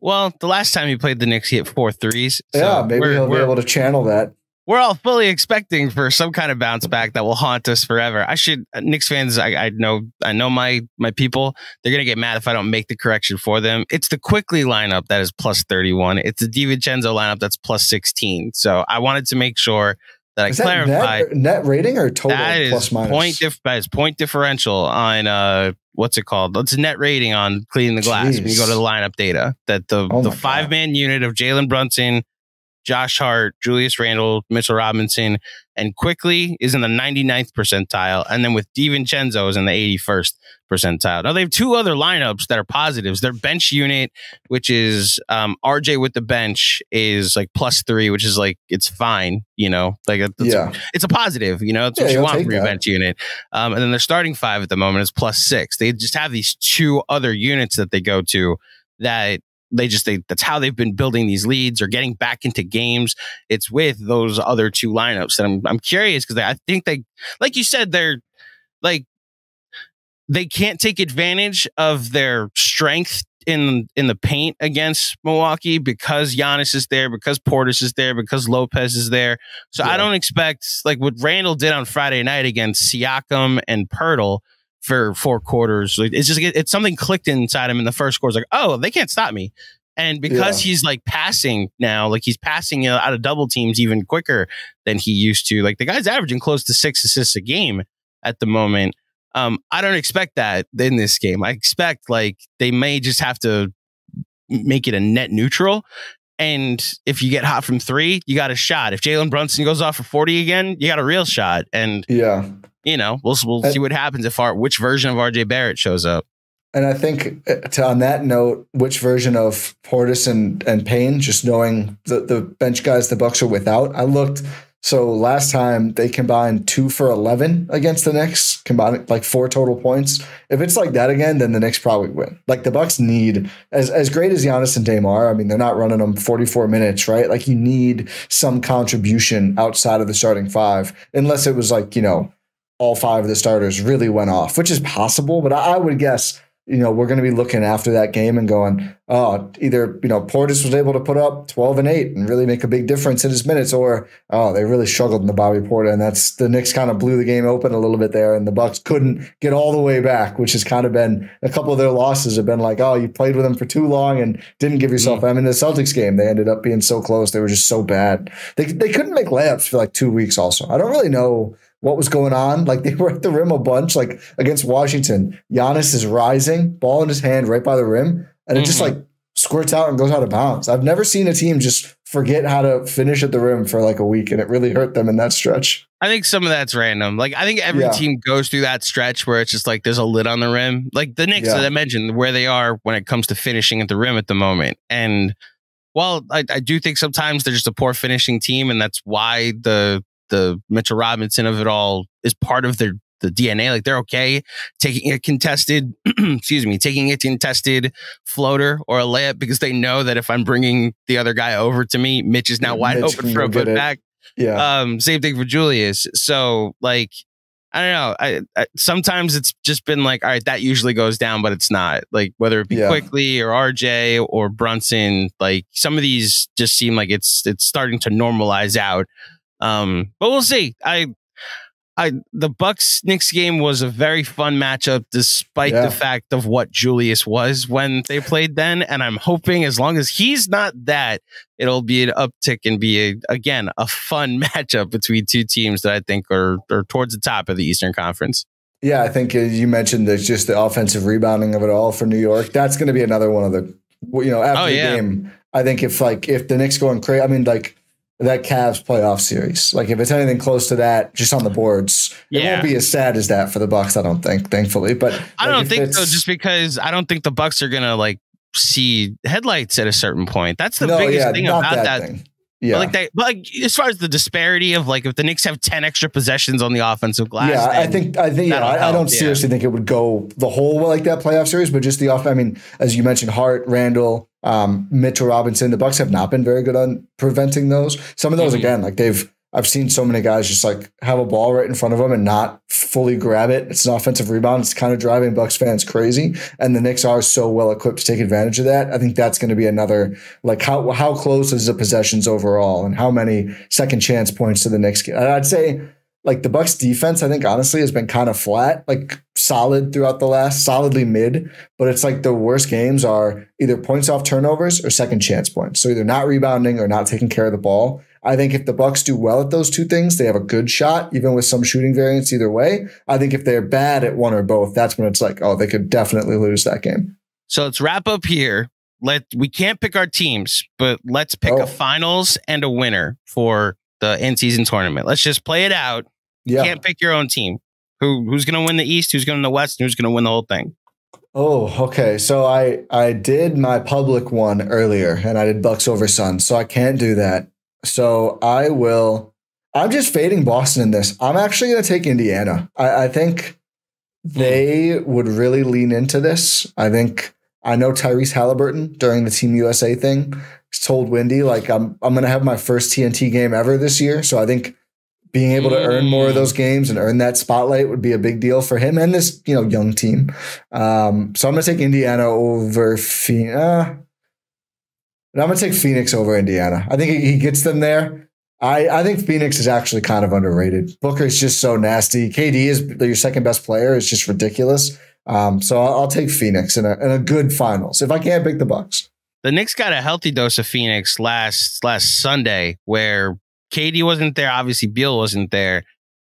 Well, the last time he played the Knicks, he hit four threes. So yeah, maybe he'll be able to channel that. We're all fully expecting for some kind of bounce back that will haunt us forever. I should, Knicks fans, I, I know I know my my people. They're going to get mad if I don't make the correction for them. It's the Quickley lineup that is plus thirty-one. It's the DiVincenzo lineup that's plus sixteen. So I wanted to make sure that I is clarified. That net, net rating or total that is plus minus? Point dif- that is point differential on... Uh, what's it called? It's net rating on Cleaning the Glass. Jeez. When you go to the lineup data, that the, oh the five man unit of Jalen Brunson, Josh Hart, Julius Randle, Mitchell Robinson, and Quickley is in the ninety-ninth percentile. And then with DiVincenzo is in the eighty-first percentile. Now they have two other lineups that are positives. Their bench unit, which is um, R J with the bench, is like plus three, which is like, it's fine. You know, like it's, yeah. it's a positive, you know, it's yeah, what you want from your bench unit. Um, and then their starting five at the moment is plus six. They just have these two other units that they go to that They just, they, that's how they've been building these leads or getting back into games. It's with those other two lineups that I'm, I'm curious because I think they, like you said, they're like, they can't take advantage of their strength in, in the paint against Milwaukee because Giannis is there, because Portis is there, because Lopez is there. So yeah. I don't expect like what Randle did on Friday night against Siakam and Poeltl for four quarters. It's just, it's something clicked inside him in the first quarter. It's like, oh, they can't stop me. And because yeah. he's like passing now, like he's passing out of double teams even quicker than he used to. Like the guy's averaging close to six assists a game at the moment. Um, I don't expect that in this game. I expect like they may just have to make it a net neutral. And if you get hot from three, you got a shot. If Jalen Brunson goes off for forty again, you got a real shot. And yeah, you know, we'll we'll and, see what happens if our which version of R J. Barrett shows up. And I think to, on that note, which version of Portis and and Payne, just knowing the the bench guys the Bucks are without. I looked. So last time they combined two for eleven against the Knicks, combined like four total points. If it's like that again, then the Knicks probably win. Like the Bucks need, as as great as Giannis and Dame are, I mean, they're not running them forty-four minutes, right? Like you need some contribution outside of the starting five, unless it was like, you know, all five of the starters really went off, which is possible. But I, I would guess, you know, we're going to be looking after that game and going, oh, either, you know, Portis was able to put up twelve and eight and really make a big difference in his minutes, or, oh, they really struggled in the Bobby Portis. And that's the Knicks kind of blew the game open a little bit there. And the Bucks couldn't get all the way back, which has kind of been a couple of their losses have been like, oh, you played with them for too long and didn't give yourself. I mean, the Celtics game, they ended up being so close. They were just so bad. They, they couldn't make layups for like two weeks also. I don't really know what was going on. Like they were at the rim a bunch, like against Washington. Giannis is rising, ball in his hand right by the rim, and it mm-hmm. just like squirts out and goes out of bounds. I've never seen a team just forget how to finish at the rim for like a week, and it really hurt them in that stretch. I think some of that's random. Like I think every yeah. team goes through that stretch where it's just like there's a lid on the rim. Like the Knicks, yeah. as I mentioned, where they are when it comes to finishing at the rim at the moment. And while I, I do think sometimes they're just a poor finishing team, and that's why the the Mitchell Robinson of it all is part of their the D N A. Like they're okay taking a contested, excuse me, taking a contested floater or a layup because they know that if I'm bringing the other guy over to me, Mitch is now wide Mitch open for a putback. Yeah. Um, same thing for Julius. So like, I don't know. I, I sometimes it's just been like, all right, that usually goes down, but it's not. Like whether it be yeah. Quickley or R J or Brunson, like some of these just seem like it's it's starting to normalize out. Um, but we'll see. I, I, the Bucks Knicks game was a very fun matchup, despite yeah. the fact of what Julius was when they played then. And I'm hoping as long as he's not that, it'll be an uptick and be a, again, a fun matchup between two teams that I think are, are towards the top of the Eastern Conference. Yeah. I think as you mentioned, there's just the offensive rebounding of it all for New York. That's going to be another one of the, you know, after oh, yeah. the game, I think if like, if the Knicks going crazy, I mean, like, that Cavs playoff series, like if it's anything close to that, just on the boards, yeah. it won't be as sad as that for the Bucks. I don't think, thankfully, but I like don't think so. Just because I don't think the Bucks are gonna like see headlights at a certain point. That's the no, biggest yeah, thing about that. that. Thing. Yeah, but like that. But like, as far as the disparity of like, if the Knicks have ten extra possessions on the offensive glass, yeah, I think I think yeah, I, I don't yeah. seriously think it would go the whole like that playoff series, but just the off. I mean, as you mentioned, Hart, Randle, um, Mitchell Robinson. The Bucks have not been very good on preventing those. Some of those mm-hmm. again, like they've. I've seen so many guys just like have a ball right in front of them and not fully grab it. It's an offensive rebound. It's kind of driving Bucks fans crazy. And the Knicks are so well equipped to take advantage of that. I think that's going to be another, like how, how close is the possessions overall and how many second chance points do the Knicks get? I'd say like the Bucks defense, I think honestly has been kind of flat, like solid throughout the last solidly mid, but it's like the worst games are either points off turnovers or second chance points. So either not rebounding or not taking care of the ball. I think if the Bucks do well at those two things, they have a good shot, even with some shooting variance either way. I think if they're bad at one or both, that's when it's like, oh, they could definitely lose that game. So let's wrap up here. Let we can't pick our teams, but let's pick oh. a finals and a winner for the in-season tournament. Let's just play it out. You yeah. can't pick your own team. Who who's going to win the East? Who's going to win the West? And who's going to win the whole thing? Oh, okay. So I I did my public one earlier, and I did Bucks over Suns, so I can't do that. So I will, I'm just fading Boston in this. I'm actually going to take Indiana. I, I think they would really lean into this. I think, I know Tyrese Halliburton during the Team U S A thing told Wendy, like, I'm, I'm going to have my first T N T game ever this year. So I think being able to earn more of those games and earn that spotlight would be a big deal for him and this, you know, young team. Um, so I'm going to take Indiana over Phoenix. And I'm going to take Phoenix over Indiana. I think he gets them there. I, I think Phoenix is actually kind of underrated. Booker is just so nasty. K D is your second best player. It's just ridiculous. Um, so I'll, I'll take Phoenix in a, in a good finals. If I can't pick the Bucks. The Knicks got a healthy dose of Phoenix last, last Sunday where K D wasn't there. Obviously, Beal wasn't there.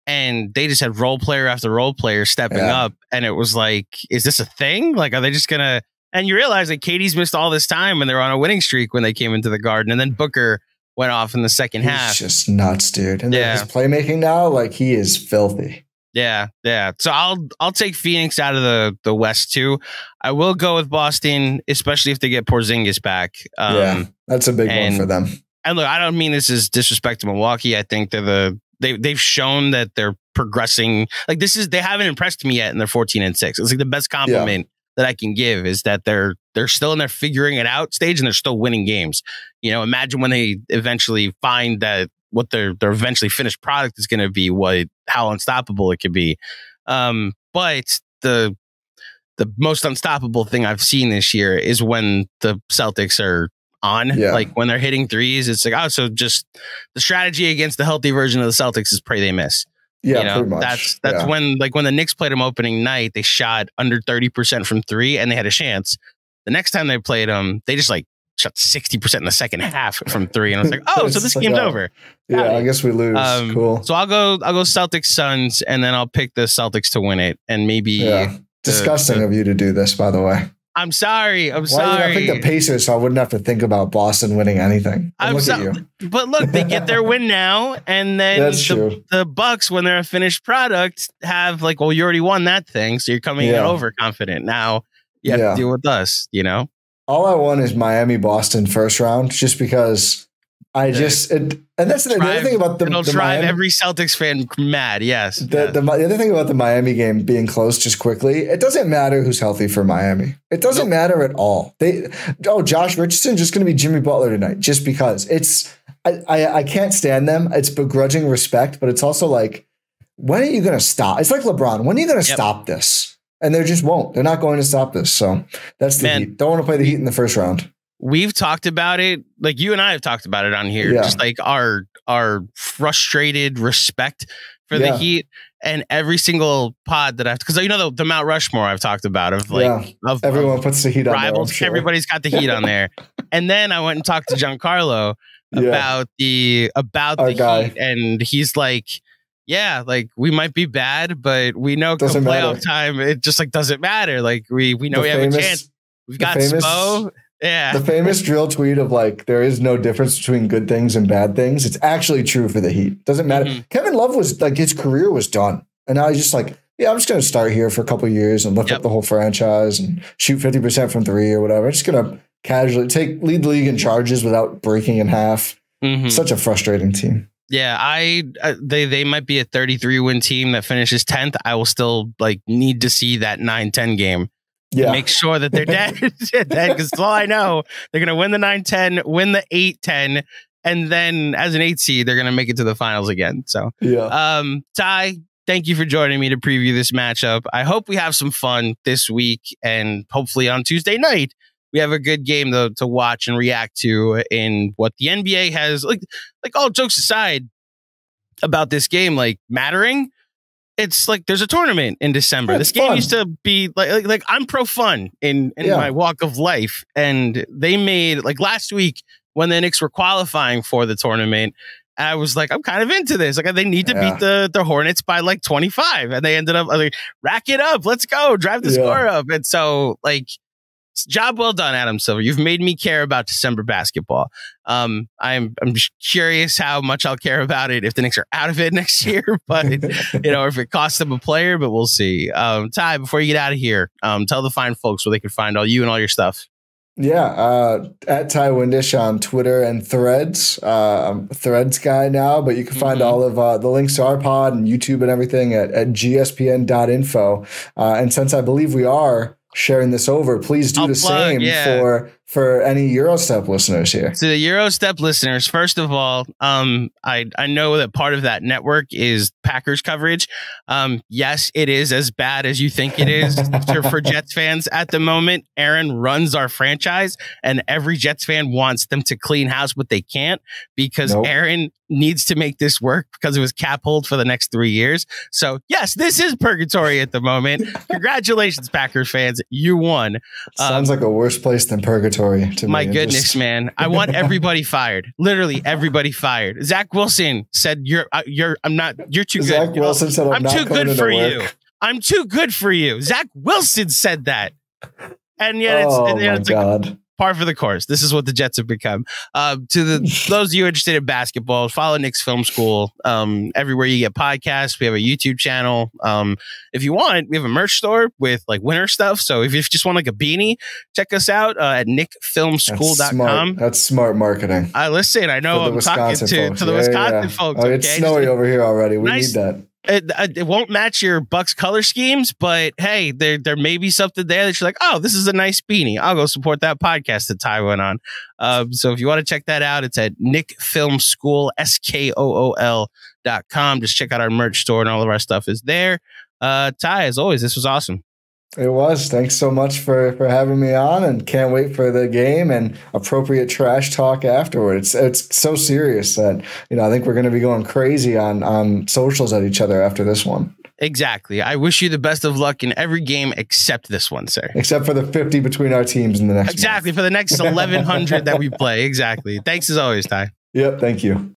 And they just had role player after role player stepping yeah. up. And it was like, is this a thing? Like, are they just going to... And you realize that K D's missed all this time and they're on a winning streak when they came into the Garden. And then Booker went off in the second He's half. Just nuts, dude. And yeah. then his playmaking now, like he is filthy. Yeah. Yeah. So I'll, I'll take Phoenix out of the, the West too. I will go with Boston, especially if they get Porzingis back. Um, yeah. That's a big and, one for them. And look, I don't mean this is disrespect to Milwaukee. I think they're the, they, they've shown that they're progressing. Like this is, they haven't impressed me yet. And they're fourteen and six. It's like the best compliment. Yeah. That I can give is that they're they're still in their figuring it out stage and they're still winning games. You know, imagine when they eventually find that what their their eventually finished product is going to be, what how unstoppable it could be. Um, but the the most unstoppable thing I've seen this year is when the Celtics are on, yeah. like when they're hitting threes. It's like oh, so just the strategy against the healthy version of the Celtics is pray they miss. Yeah, you know, pretty much. That's that's yeah. when like when the Knicks played them opening night, they shot under thirty percent from three and they had a chance. The next time they played them, they just like shot sixty percent in the second half from three. And I was like, oh, so this like game's a, over. Yeah, yeah, I guess we lose. Um, cool. So I'll go I'll go Celtics Suns and then I'll pick the Celtics to win it. And maybe yeah. the, disgusting the, of you to do this, by the way. I'm sorry. I'm Why sorry. I picked the Pacers, so I wouldn't have to think about Boston winning anything. I'm look so, at you. But look, they get their win now, and then That's the, true. the Bucks, when they're a finished product, have like, well, you already won that thing, so you're coming yeah. in overconfident. Now you have yeah. to deal with us, you know? All I want is Miami-Boston first round, just because... I just it, and that's the, drive, the other thing about the it'll the drive Miami, every Celtics fan mad. Yes, the, yes. The, the the other thing about the Miami game being close just quickly. It doesn't matter who's healthy for Miami. It doesn't nope. matter at all. They oh Josh Richardson just going to be Jimmy Butler tonight just because it's I, I I can't stand them. It's begrudging respect, but it's also like when are you going to stop? It's like LeBron. When are you going to yep. stop this? And they just won't. They're not going to stop this. So that's the Man. Heat. Don't want to play the Heat in the first round. We've talked about it, like you and I have talked about it on here, yeah. just like our our frustrated respect for yeah. the Heat and every single pod that I've, because you know the, the Mount Rushmore I've talked about of like yeah. of everyone um, puts the Heat on rivals, there, sure. everybody's got the Heat on there, and then I went and talked to Giancarlo yeah. about the about our the guy. Heat, and he's like. Yeah, like we might be bad, but we know doesn't come playoff matter. time it just like doesn't matter. Like we we know the we famous, have a chance. We've got Spo. Yeah. The famous drill tweet of like, there is no difference between good things and bad things. It's actually true for the Heat. Doesn't matter. Mm-hmm. Kevin Love was like, his career was done. And I was just like, yeah, I'm just going to start here for a couple of years and lift yep. up the whole franchise and shoot fifty percent from three or whatever. I'm just going to casually take lead league in charges without breaking in half. Mm-hmm. Such a frustrating team. Yeah, I they they might be a thirty-three win team that finishes tenth. I will still like need to see that nine ten game. Yeah. Make sure that they're dead. Because all I know, they're going to win the nine ten, win the eight ten, and then as an eight seed, they're going to make it to the finals again. So, yeah. um, Ty, thank you for joining me to preview this matchup. I hope we have some fun this week, and hopefully on Tuesday night, we have a good game though to watch and react to in what the N B A has. Like, like all jokes aside about this game, like mattering. It's like there's a tournament in December. Yeah, this game fun. used to be like, like, like I'm pro fun in, in yeah. my walk of life. And they made like last week when the Knicks were qualifying for the tournament, I was like, I'm kind of into this. Like they need to yeah. beat the, the Hornets by like twenty-five. And they ended up like, rack it up. Let's go drive the yeah. score up. And so like job well done, Adam Silver. You've made me care about December basketball. Um, I'm I'm just curious how much I'll care about it if the Knicks are out of it next year, but you know, or if it costs them a player, but we'll see. Um, Ty, before you get out of here, um, tell the fine folks where they can find all you and all your stuff. Yeah, uh, at Ti Windisch on Twitter and Threads. Uh, I'm a Threads guy now, but you can find mm-hmm. all of uh, the links to our pod and YouTube and everything at, at G S P N dot info. Uh, and since I believe we are sharing this over, please do I'll the plug, same yeah. for for any Eurostep listeners here. So the Eurostep listeners, first of all, um, I I know that part of that network is Packers coverage. Um, yes, it is as bad as you think it is for, for Jets fans at the moment. Aaron runs our franchise, and every Jets fan wants them to clean house, but they can't because nope. Aaron needs to make this work because it was cap hold for the next three years. So yes, this is purgatory at the moment. Congratulations, Packers fans, you won. Sounds um, like a worse place than purgatory. To my me. goodness, just... man! I want everybody fired. Literally, everybody fired. Zach Wilson said, "You're, uh, you're, I'm not. You're too Zach good." Zach Wilson said, "I'm, I'm not too good for you. Work. I'm too good for you." Zach Wilson said that, and yet it's, oh and yet it's like par for the course. This is what the Jets have become. Uh, to the those of you interested in basketball, follow Knicks Film School um, everywhere you get podcasts. We have a YouTube channel. Um, if you want, we have a merch store with like winter stuff. So if you just want like a beanie, check us out uh, at nick film school dot com. That's, that's smart marketing. I listen. I know I'm Wisconsin talking to, folks. to the yeah, Wisconsin yeah. folks. Oh, okay? It's snowy just, over here already. We nice. need that. It, it won't match your Bucks color schemes, but hey, there there may be something there that you're like, oh, this is a nice beanie. I'll go support that podcast that Ty went on. Um, so if you want to check that out, it's at Nick Film School, S K O O L dot com. Just check out our merch store and all of our stuff is there. Uh, Ty, as always, this was awesome. It was. Thanks so much for, for having me on, and can't wait for the game and appropriate trash talk afterward. It's, it's so serious that, you know, I think we're going to be going crazy on, on socials at each other after this one. Exactly. I wish you the best of luck in every game except this one, sir. Except for the fifty between our teams in the next. Exactly. Month. For the next eleven hundred that we play. Exactly. Thanks as always, Ty. Yep. Thank you.